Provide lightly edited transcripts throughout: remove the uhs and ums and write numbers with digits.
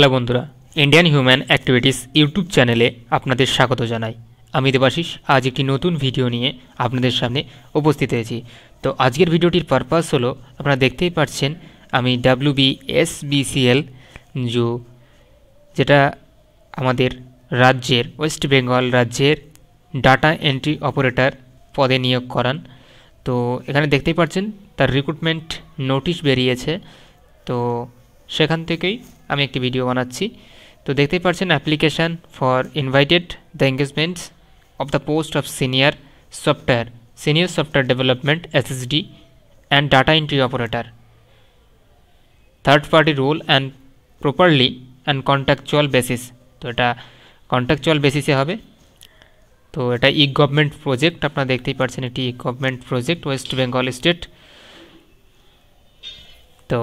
Hello বন্ধুরা, Indian human activities YouTube চ্যানেলে আপনাদের স্বাগত জানাই। আমি দেবাশিস আজ একটি নতুন ভিডিও নিয়ে আপনাদের সামনে উপস্থিত হয়েছি। তো আজকের ভিডিওটির পারপাস হলো, আপনারা দেখতেই পাচ্ছেন আমি WBSBCL যেটা আমাদের রাজ্যের ওয়েস্ট বেঙ্গল রাজ্যের ডাটা এন্ট্রি অপারেটর পদে নিয়োগ করান। তো এখানে দেখতেই পাচ্ছেন তার রিক্রুটমেন্ট নোটিশ বেরিয়েছে, তো সেখান থেকেই আমি একটি ভিডিও বানাচ্ছি। তো দেখতেই পাচ্ছেন application for invited the engagements of the post of senior software development SSD and data entry operator, third party role and properly and contractual basis. তো এটা কন্ট্রাকচুয়াল বেসিসে হবে। তো এটা ই গভর্নমেন্ট প্রজেক্ট, আপনারা দেখতেই পাচ্ছেন এটি ই government project West Bengal state. তো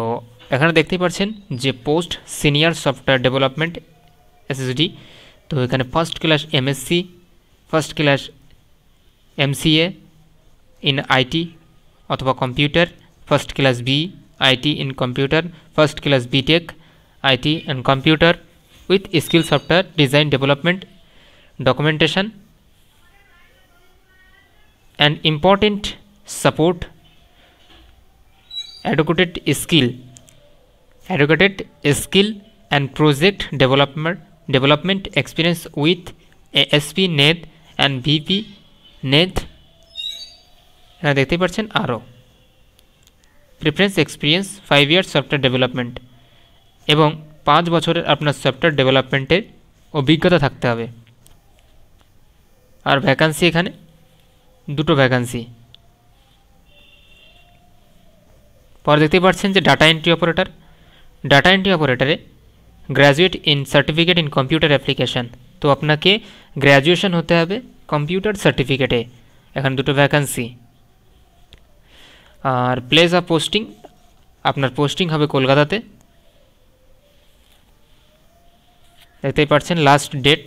এখানে দেখতেই পাচ্ছেন যে post senior software development SSD, তো এখানে first class MSc, first class MCA in IT অথবা computer, first class B IT in computer, first class BTech IT and computer with skill software design development documentation and important support, adequate skill and project development experience with ASP NED and VP NED। এখানে দেখতে পাচ্ছেন আরও preference experience 5 years software development, এবং 5 বছরের আপনার software ডেভেলপমেন্টের অভিজ্ঞতা থাকতে হবে। আর ভ্যাকান্সি এখানে দুটো ভ্যাকান্সি। পরে দেখতে পাচ্ছেন যে ডাটা এন্ট্রি অপারেটরে graduate in certificate in computer application, তো আপনাকে গ্র্যাজুয়েশন হতে হবে কম্পিউটার সার্টিফিকেটে। এখানে দুটো ভ্যাকান্সি। আর প্লেস অফ পোস্টিং, আপনার পোস্টিং হবে কলকাতাতে। দেখতেই পাচ্ছেন last date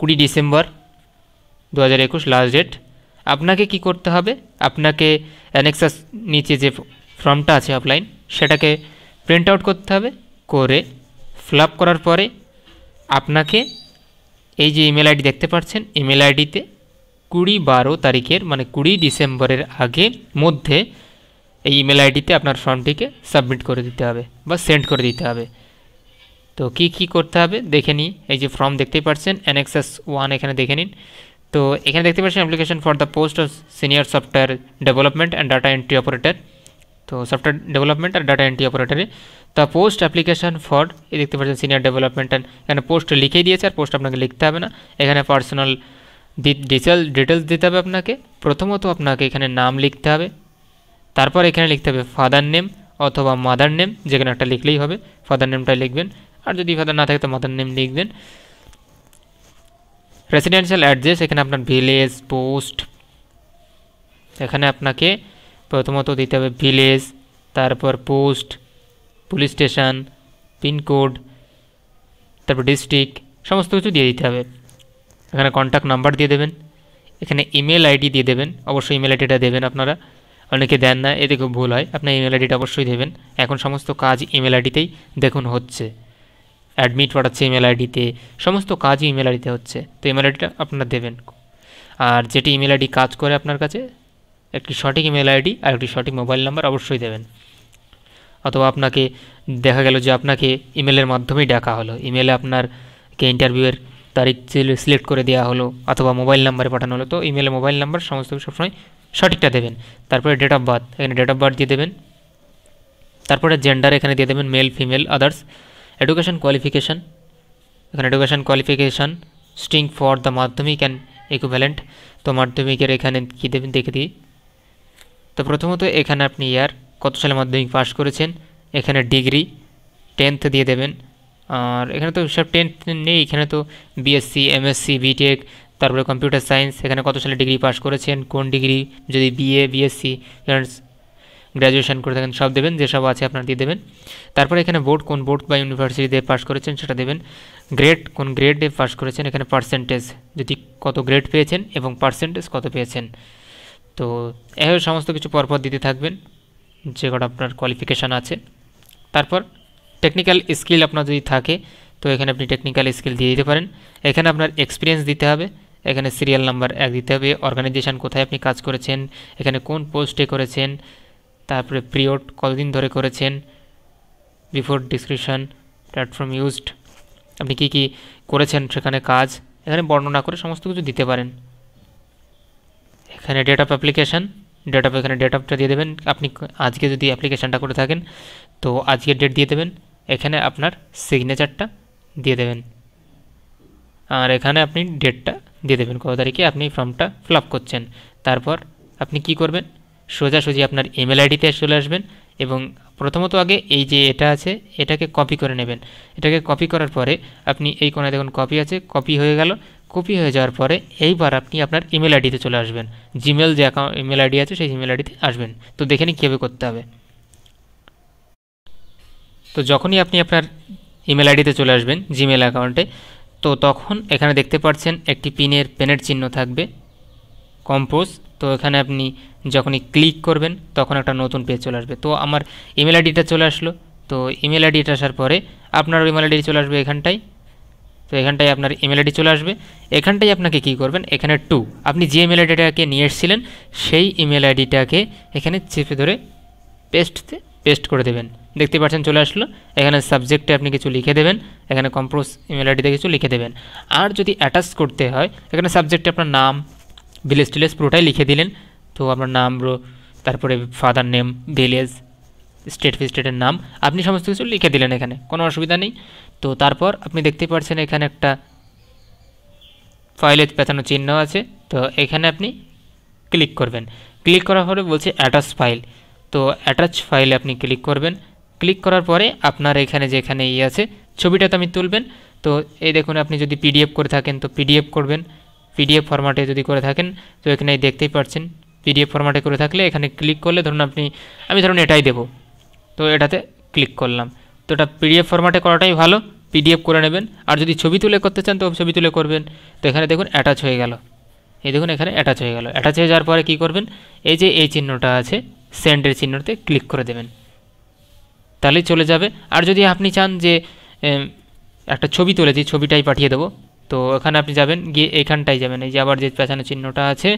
20 December 2021 last date. আপনাকে কি করতে হবে, আপনাকে অ্যানেক্সাস নিচে যে ফর্মটা আছে অফলাইন, সেটাকে প্রিন্ট আউট করতে হবে, করে ফিলআপ করার পরে আপনাকে এই যে ইমেল আইডি দেখতে পাচ্ছেন, ইমেল আইডিতে 20/12 তারিখের মানে 20 ডিসেম্বরের আগে মধ্যে এই ইমেল আইডিতে আপনার ফর্মটিকে সাবমিট করে দিতে হবে বা সেন্ড করে দিতে হবে। তো কি কি করতে হবে দেখে নিই। এই যে ফর্ম দেখতেই পাচ্ছেন Annex 1, এখানে দেখে নিন। তো এখানে দেখতে পাচ্ছেন application for the post of senior software development and data entry operator. তো সফটওয়্যার ডেভেলপমেন্ট আর ডাটা এন্ট্রি অপারেটরে দ্য পোস্ট অ্যাপ্লিকেশন ফর, এই দেখতে পাচ্ছেন সিনিয়র ডেভেলপমেন্ট অ্যান্ড, এখানে পোস্ট লিখেই দিয়েছে। আর পোস্ট আপনাকে লিখতে হবে না, এখানে পার্সোনাল ডিটেলস দিতে হবে আপনাকে। প্রথমত আপনাকে এখানে নাম লিখতে হবে, তারপর এখানে লিখতে হবে ফাদার নেম অথবা মাদার নেম, যেখানে একটা লিখলেই হবে। ফাদার নেমটাই লিখবেন, আর যদি ফাদার না থাকে তো মাদার নেম লিখবেন। রেসিডেন্সিয়াল অ্যাড্রেস, এখানে আপনার ভিলেজ পোস্ট, এখানে আপনাকে প্রথমত দিতে হবে ভিলেজ, তারপর পোস্ট, পুলিশ স্টেশন, পিনকোড, তারপর ডিস্ট্রিক্ট, সমস্ত কিছু দিয়ে দিতে হবে। এখানে কন্ট্যাক্ট নাম্বার দিয়ে দেবেন, এখানে ইমেল আইডি দিয়ে দেবেন। অবশ্যই ইমেল আইডিটা দেবেন, আপনারা অনেকে দেন না, এতে খুব ভুল হয়। আপনার ইমেল আইডিটা অবশ্যই দেবেন, এখন সমস্ত কাজ ইমেল আইডিতেই দেখুন হচ্ছে। অ্যাডমিট পাঠাচ্ছে ইমেল আইডিতে, সমস্ত কাজই ইমেল আইডিতে হচ্ছে। তো ইমেল আইডিটা আপনারা দেবেন, আর যেটি ইমেল আইডি কাজ করে আপনার কাছে, একটি সঠিক ইমেল আইডি আর একটি সঠিক মোবাইল নাম্বার অবশ্যই দেবেন। অথবা আপনাকে দেখা গেল যে আপনাকে ইমেলের মাধ্যমেই ডাকা হলো, ইমেলে আপনারকে ইন্টারভিউয়ের তারিখ সিলেক্ট করে দেওয়া হলো, অথবা মোবাইল নাম্বারে পাঠানো হলো। তো ইমেলে মোবাইল নাম্বার সমস্ত সবসময় সঠিকটা দেবেন। তারপরে ডেট অফ বার্থ, এখানে ডেট অফ বার্থ দিয়ে দেবেন। তারপরে জেন্ডার, এখানে দিয়ে দেবেন male, female, others. Education qualification, এখানে education qualification string for the Madhyamik and equivalent. তো মাধ্যমিকের এখানে কী দেবেন দেখে দিই। তো প্রথমত এখানে আপনি ইয়ার, কত সালে মাধ্যমিক পাস করেছেন, এখানে ডিগ্রি 10th দিয়ে দেবেন। আর এখানে তো সব 10th নেই, এখানে তো BSc, MSc, BTech, তারপরে কম্পিউটার সায়েন্স। এখানে কত সালে ডিগ্রি পাস করেছেন, কোন ডিগ্রি, যদি BA, BSc গ্র্যাজুয়েশন করে থাকেন, সব দেবেন, যেসব আছে আপনার দিয়ে দেবেন। তারপরে এখানে বোর্ড, কোন বোর্ড বা ইউনিভার্সিটিতে পাস করেছেন সেটা দেবেন। গ্রেড, কোন গ্রেডে পাস করেছেন, এখানে পার্সেন্টেজ, যদি কত গ্রেড পেয়েছেন এবং পার্সেন্টেজ কত পেয়েছেন। তো এভাবে সমস্ত কিছু পরপর দিতে থাকবেন, যে কটা আপনার কোয়ালিফিকেশান আছে। তারপর टेक्निकल स्किल अपना जो थाके तो एखाने अपनी टेक्निकल स्किल दिए दीते पारेन एखाने आपनार एक्सपिरियेंस दीते हबे एखाने सिरियल नम्बर 1 दीते हबे अर्गानाइजेशन कोथाय आपनि काज करेछेन एखाने कोन पोस्टे करेछेन तारपरे पिरियड कतदिन धरे करेछेन बिफोर डिस्क्रिप्शन प्लैटफर्म यूज्ड अपनी की कि करेछेन सेखाने काज एखाने बर्णना करे समस्त किछु दीते पारेन एखाने date of application date of एखाने डेट अफटा दिए देबेन आपनि आजके जदि एप्लीकेशनटा करे थाकेन तो आजके डेट दिए देबेन एखाने आपनार सिगनेचारटा दिए देवें और एखाने अपनी डेटटा दिए देवें कत तारीखे अपनी फर्मटा फिलआप करছেন তারপর আপনি কি করবেন সোজাসুজি আপনার ইমেল আইডিতে চলে আসবেন এবং প্রথমত আগে এই যে এটা আছে এটাকে কপি করে নেবেন এটাকে কপি করার পরে আপনি এই কোণে দেখুন কপি আছে কপি হয়ে গেল কপি হয়ে যাওয়ার পরে এইবার আপনি আপনার ইমেল আইডিতে চলে আসবেন জিমেল যে অ্যাকাউন্ট ইমেল আইডি আছে সেই ইমেল আইডিতে আসবেন তো দেখে নিন কিভাবে করতে হবে তো যখনই আপনি আপনার ইমেল আইডিতে চলে আসবেন জিমেল অ্যাকাউন্টে তো তখন এখানে দেখতে পাচ্ছেন একটি পেনের চিহ্ন থাকবে কম্পোজ তো এখানে আপনি যখনই ক্লিক করবেন তখন একটা নতুন পেজ চলে আসবে তো আমার ইমেল আইডিটা চলে আসলো তো ইমেল আইডিটা আসার পরে আপনার ইমেল আইডি চলে আসবে এখানটায় তো এখানটায় আপনার ইমেল আইডি চলে আসবে এখানটায় আপনাকে কি করবেন এখানে টু আপনি যে ইমেল আইডিটাকে নিয়ে এসেছিলেন সেই ইমেল আইডিটাকে এখানে চেপে ধরে পেস্ট করে দেবেন देखते पाচ্ছেন চলে আসলো এখানে সাবজেক্টে আপনি কিছু লিখে দেবেন এখানে কম্পোজ ইমেল আইডিতে কিছু লিখে দেবেন আর যদি অ্যাটাচ করতে হয় এখানে সাবজেক্টে আপনার নাম ভিলেজ টিলেজ পুরোটাই লিখে দিলেন তো আপনার নাম তারপরে ফাদার নেম ভিলেজ স্টেট ফিস্টেটের নাম আপনি সমস্ত কিছু লিখে দিলেন এখানে কোনো অসুবিধা নেই তো তারপর আপনি দেখতে পাচ্ছেন এখানে একটা ফাইলের পেছানো চিহ্ন আছে তো এখানে আপনি ক্লিক করবেন ক্লিক করার পরে বলছে অ্যাটাচ ফাইল তো অ্যাটাচ ফাইলে আপনি ক্লিক করবেন ক্লিক করার পরে আপনার এখানে যেখানে ই আছে ছবিটাতে আমি তুলবেন তো এই দেখুন আপনি যদি পিডিএফ করে থাকেন তো পিডিএফ করবেন পিডিএফ ফরম্যাটে যদি করে থাকেন তো এখানে দেখতেই পাচ্ছেন পিডিএফ ফরম্যাটে করে থাকলে এখানে ক্লিক করলে ধরুন আমি এটাই দেব তো এটাতে ক্লিক করলাম তো এটা পিডিএফ ফরম্যাটে করাটাই ভালো পিডিএফ করে নেবেন আর যদি ছবি তুলে করতে চান তো ছবি তুলে করবেন তো এখানে দেখুন অ্যাটাচ হয়ে গেল এই দেখুন এখানে অ্যাটাচ হয়ে গেল অ্যাটাচ হয়ে যাওয়ার পরে কী করবেন এই যে এই চিহ্নটা আছে সেন্ডের চিহ্নতে ক্লিক করে দেবেন তাহলে চলে যাবে আর যদি আপনি চান যে একটা ছবি তুলেছি ছবিটাই পাঠিয়ে দেব তো এখানে আপনি যাবেন গিয়ে এইখানটায় যাবেন এই যে আবার যে পেছানো চিহ্নটা আছে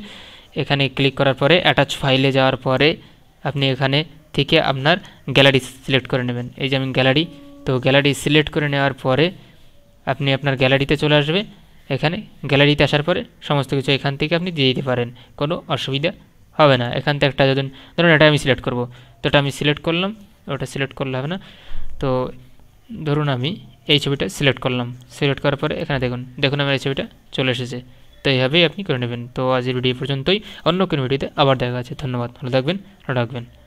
এখানে ক্লিক করার পরে অ্যাটাচ ফাইলে যাওয়ার পরে আপনি এখানে থেকে আপনার গ্যালারি সিলেক্ট করে নেবেন এই যে আমি গ্যালারি তো গ্যালারি সিলেক্ট করে নেওয়ার পরে আপনি আপনার গ্যালারিতে চলে আসবে এখানে গ্যালারিতে আসার পরে সমস্ত কিছু এখান থেকে আপনি দিয়ে দিতে পারেন কোনো অসুবিধা হবে না এখান থেকে একটা যদি ধরুন এটা আমি সিলেক্ট করব তো এটা আমি সিলেক্ট করলাম ওটা সিলেক্ট করলে হবে না তো ধরুন আমি এই ছবিটা সিলেক্ট করলাম সিলেক্ট করার পরে এখানে দেখুন আমার এই ছবিটা চলে এসেছে তো এইভাবেই আপনি করে নেবেন তো আজ এই ভিডিও পর্যন্তই অন্য কোনো ভিডিওতে আবার দেখা যাচ্ছে ধন্যবাদ ভালো থাকবেন